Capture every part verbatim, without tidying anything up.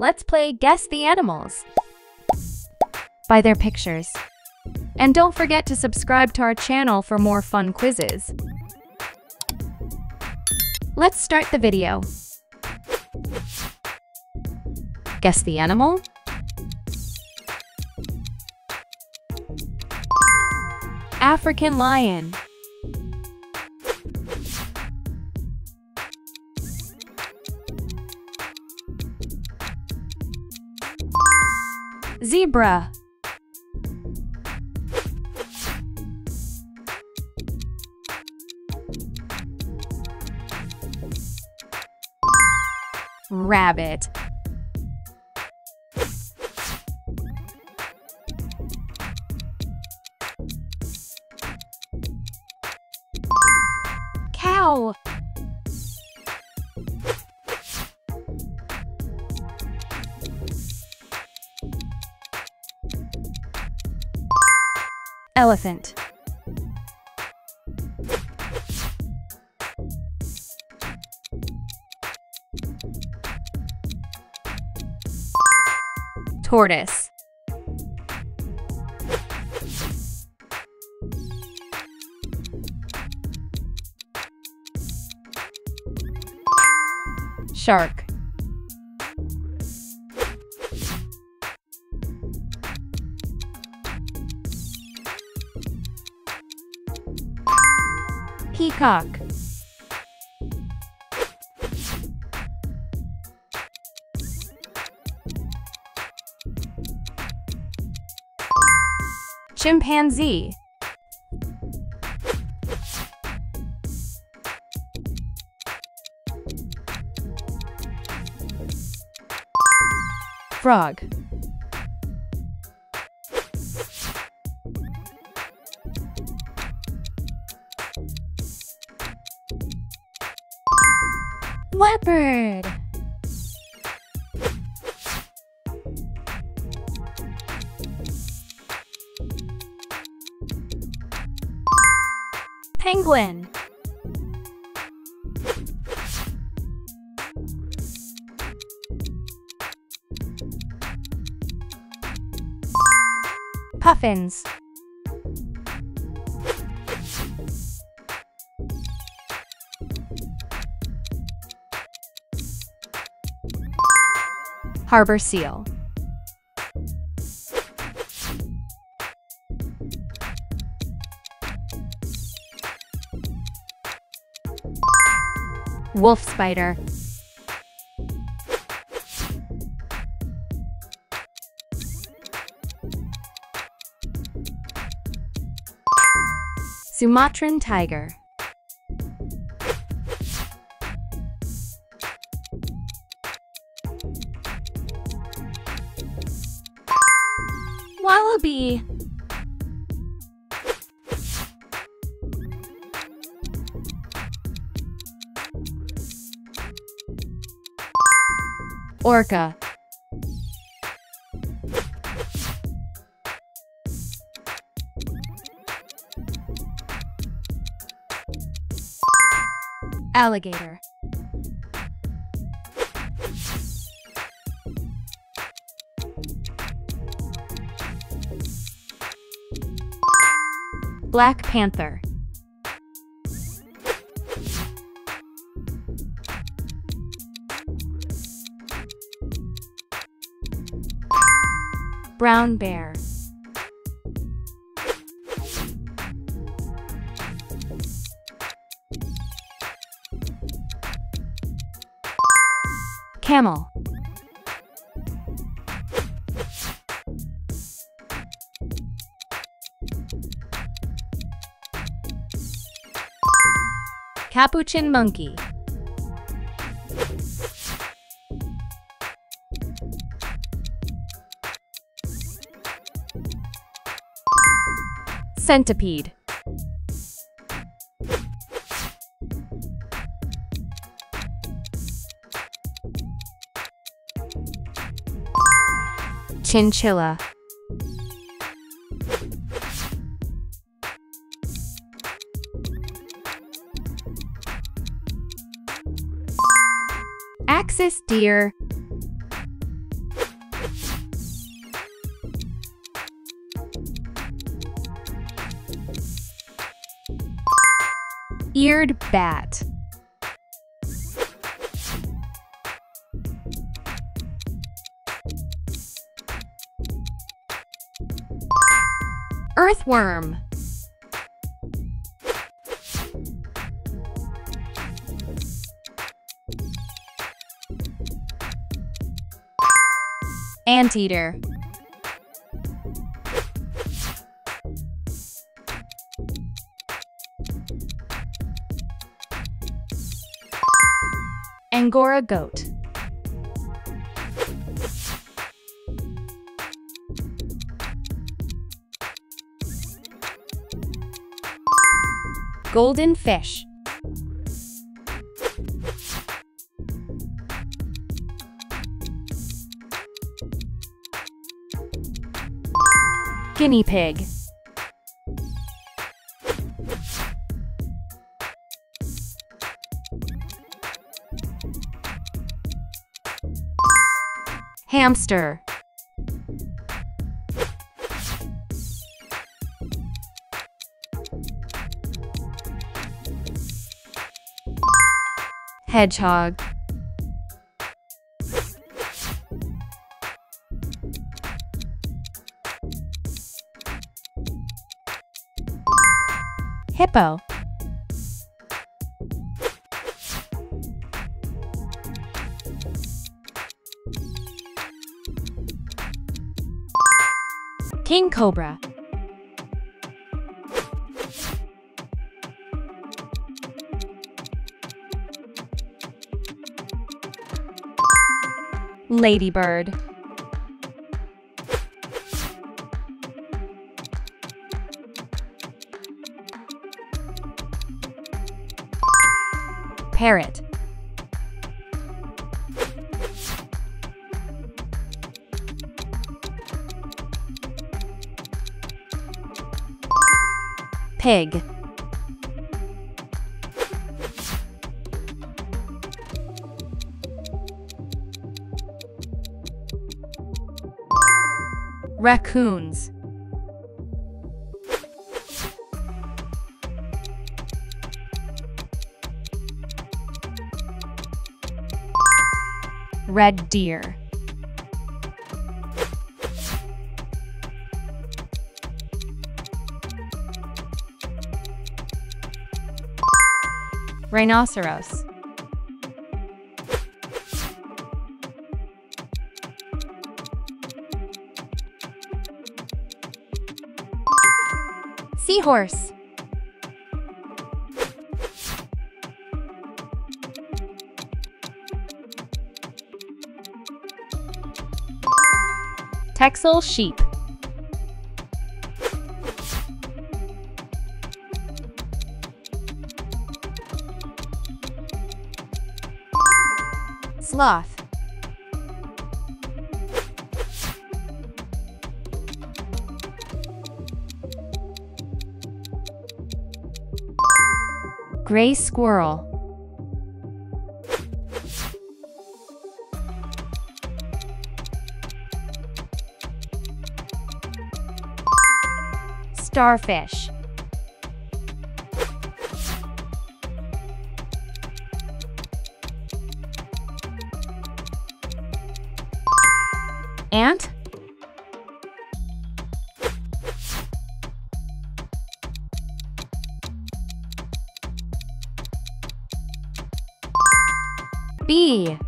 Let's play Guess the Animals by their pictures. And don't forget to subscribe to our channel for more fun quizzes. Let's start the video. Guess the animal? African lion. Zebra. Rabbit. Cow. Elephant. Tortoise. Shark. Peacock. Chimpanzee. Frog. Leopard. Penguin. Puffins. Harbor seal. Wolf spider. Sumatran tiger. Wallaby. Orca. Alligator. Black panther. Brown bear. Camel. Capuchin monkey. Centipede. Chinchilla. Axis deer. Eared bat. Earthworm. Anteater. Angora goat. Golden fish. Guinea pig. Hamster. Hedgehog. Hippo. King cobra. Ladybird. Parrot. Pig. Raccoons. Red deer. Rhinoceros. Seahorse. Texel sheep. Sloth. Gray squirrel. Starfish. Ant. Bee.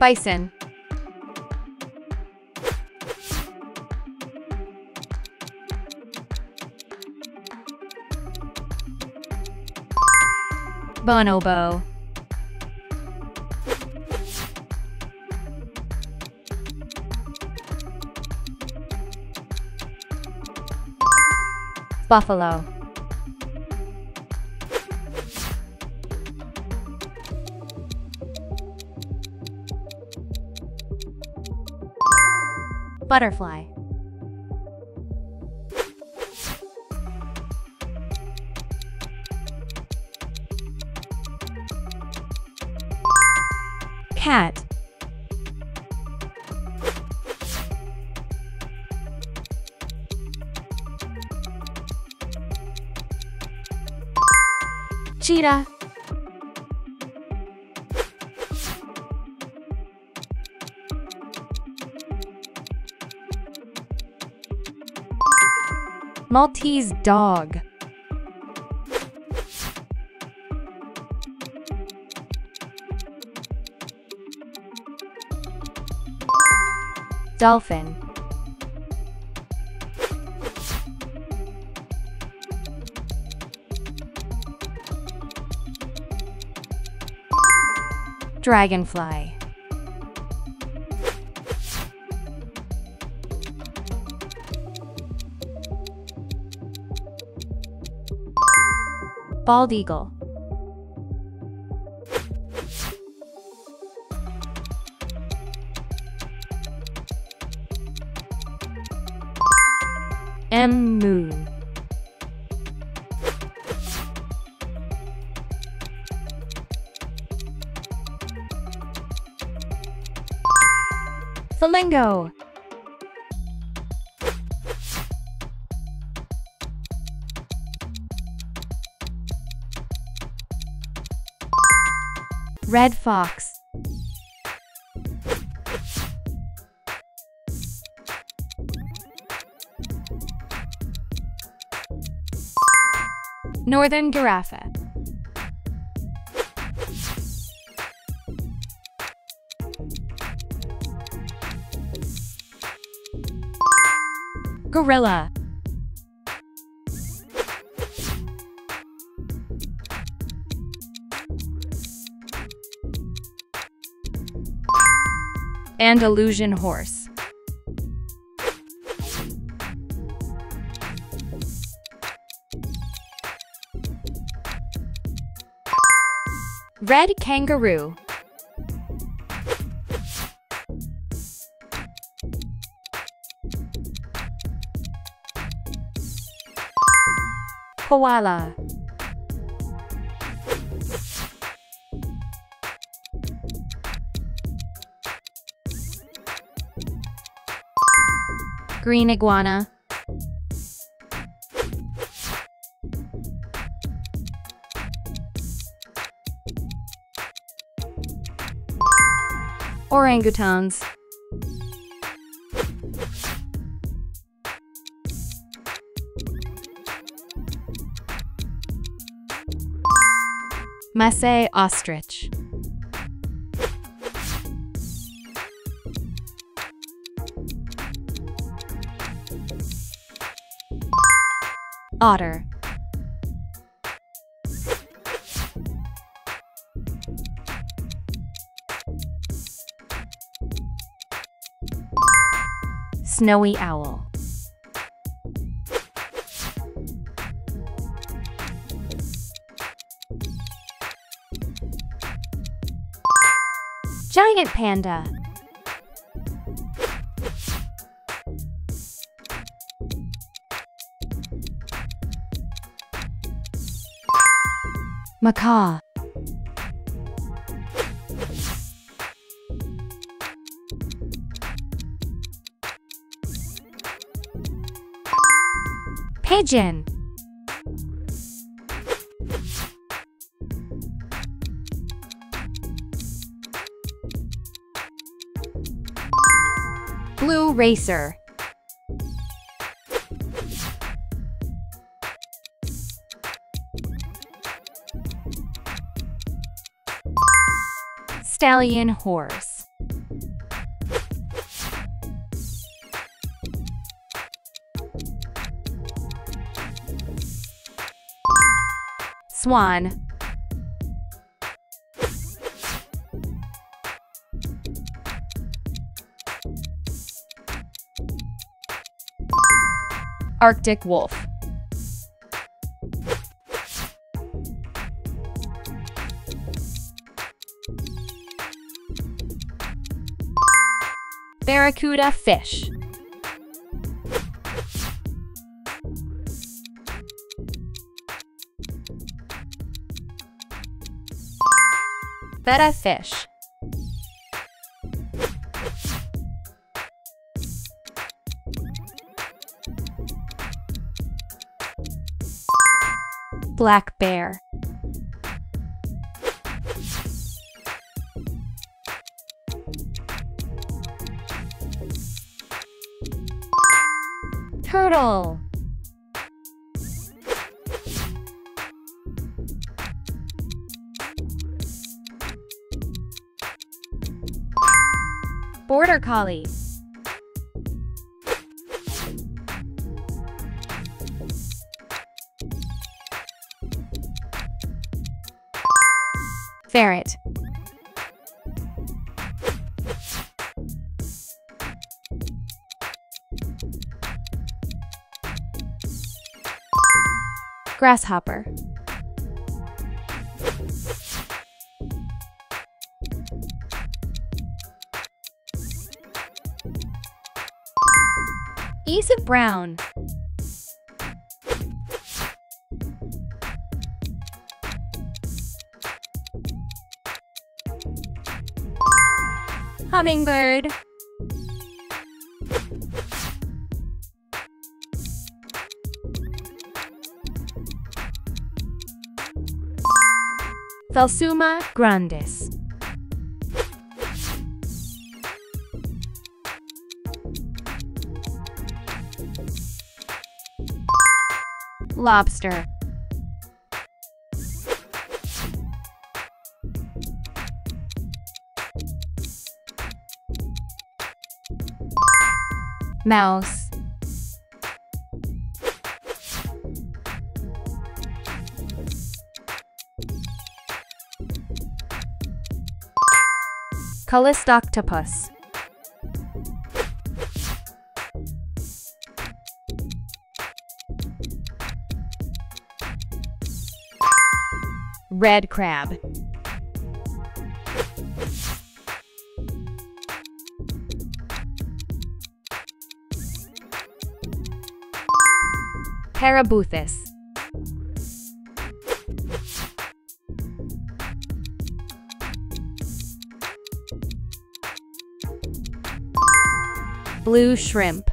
Bison. Bonobo. Buffalo. Butterfly. Cat. cheetah. Maltese dog. Dolphin. Dragonfly. Bald eagle. Emu. Flamingo. Red fox. Northern giraffe. Gorilla. Andalusian horse. Red kangaroo. Koala. Green iguana. Orangutans. Massey ostrich. Otter. Snowy owl. Giant panda. Macaw. Pigeon. Blue racer. Stallion horse. Swan. Arctic wolf. Barracuda fish. Betta fish. Black bear. Turtle. Border Collie. Ferret. Grasshopper. Isa Brown. Hummingbird. Phelsuma grandis. Lobster. Mouse. Callisto octopus. Red crab. Parabuthus. Blue shrimp.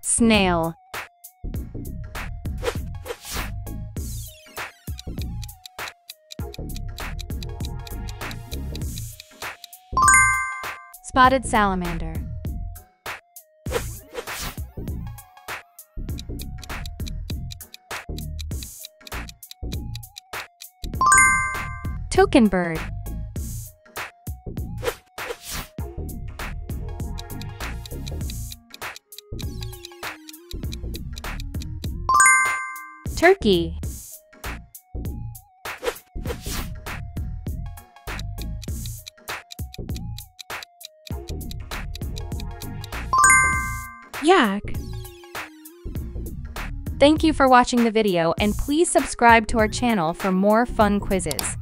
Snail. Spotted salamander. Toucan bird. Turkey. Yak. Thank you for watching the video, and please subscribe to our channel for more fun quizzes.